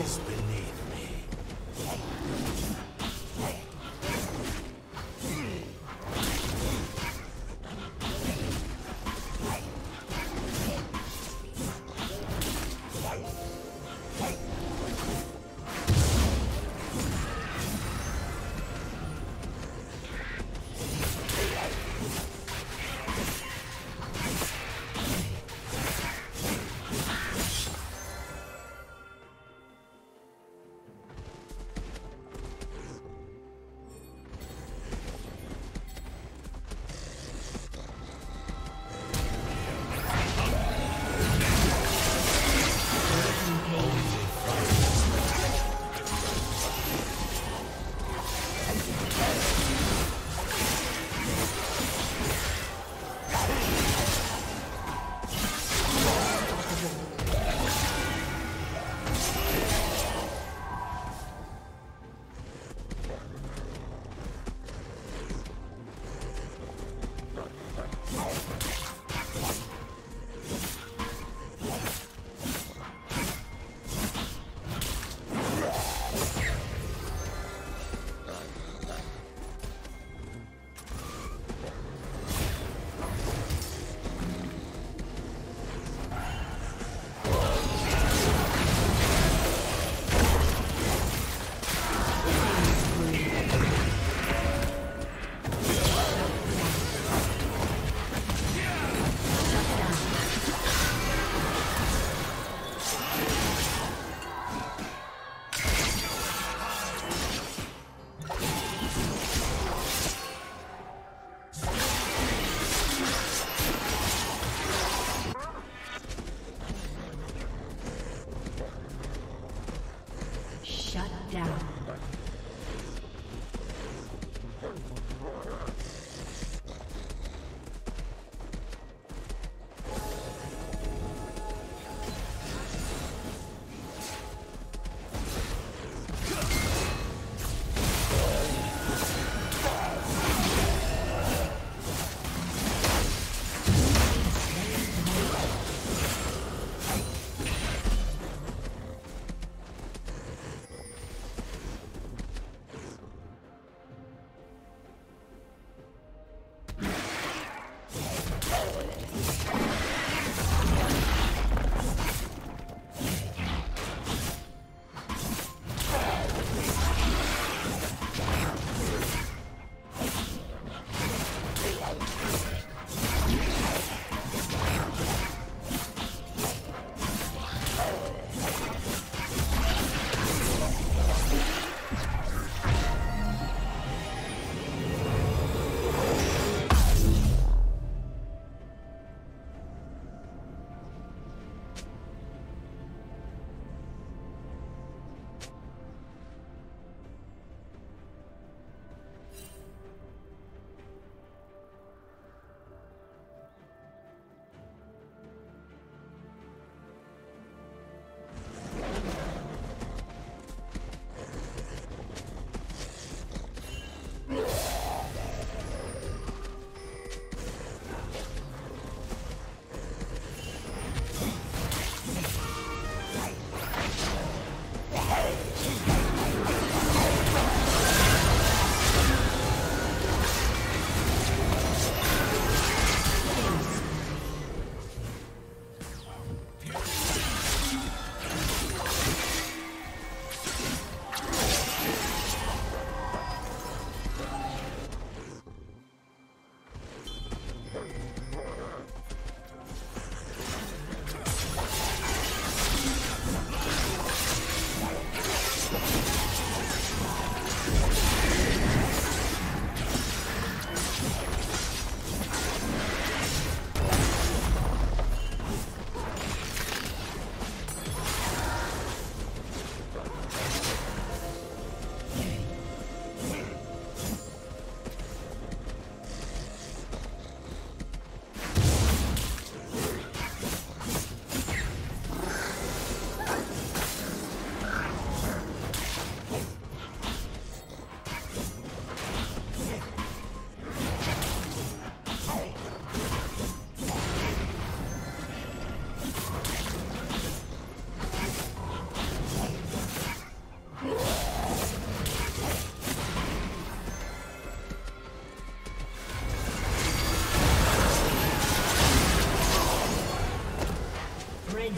is beneath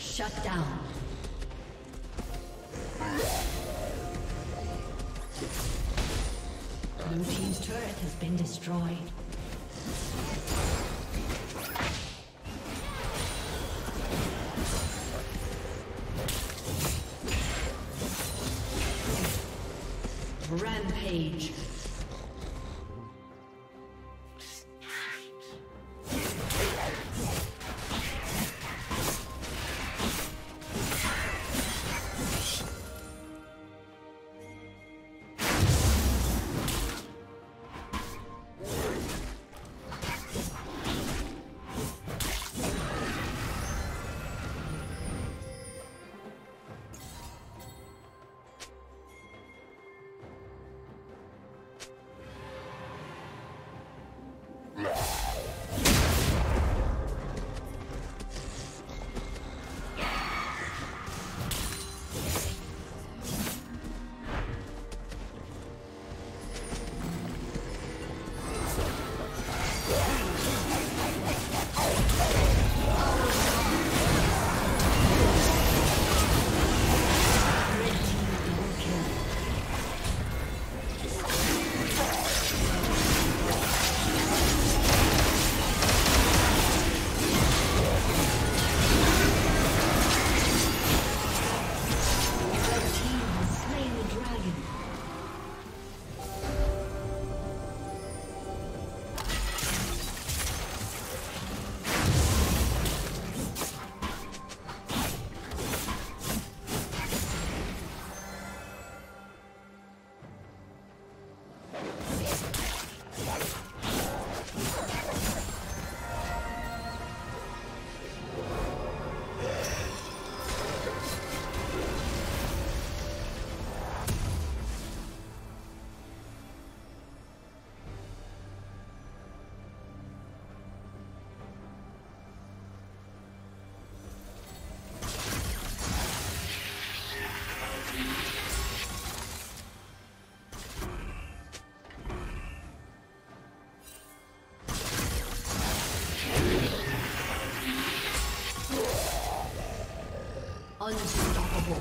Shut down. Blue team's turret has been destroyed. Rampage. Unstoppable.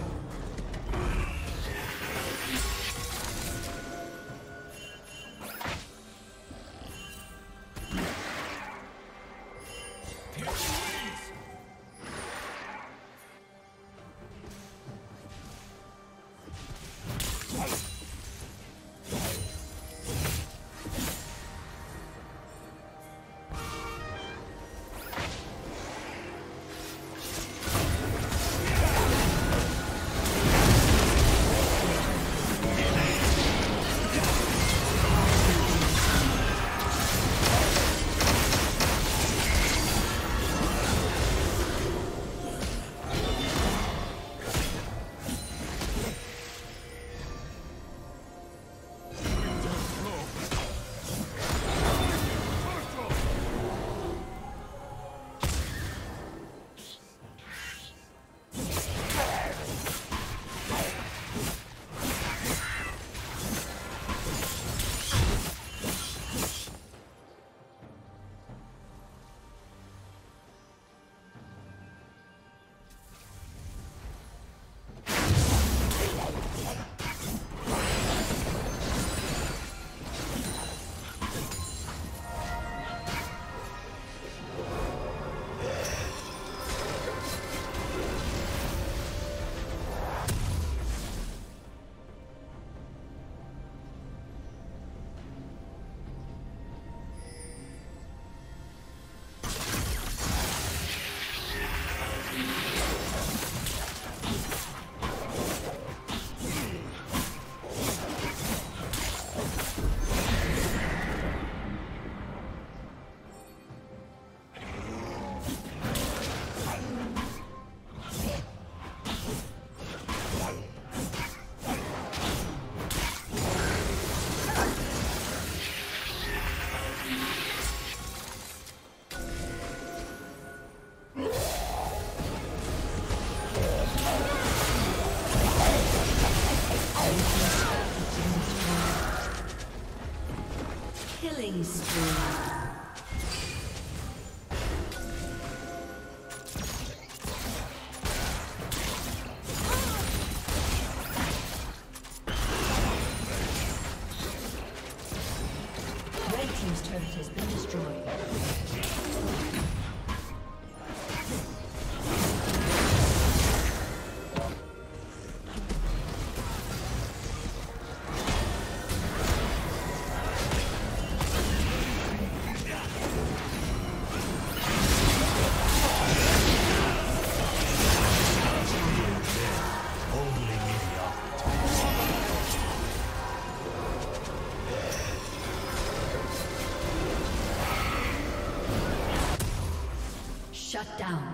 Shut down.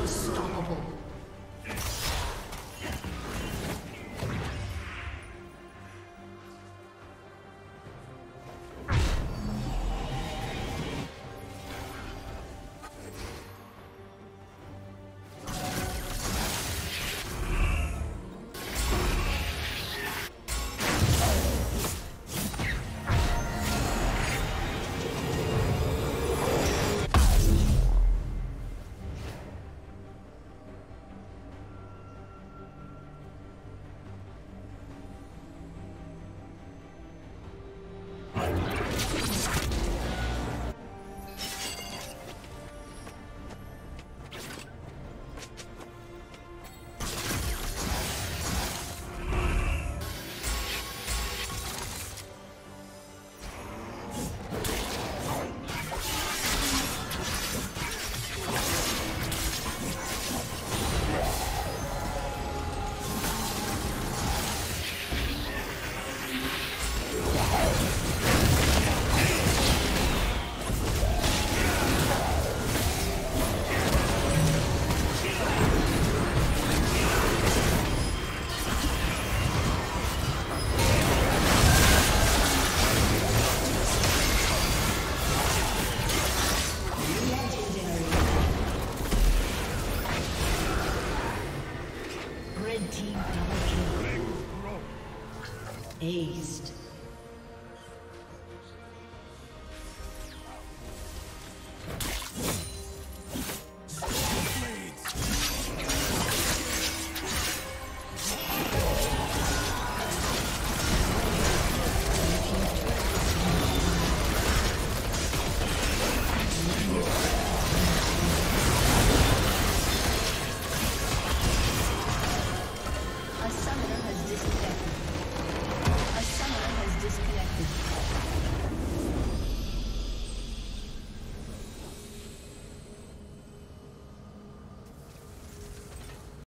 Unstoppable. Aced.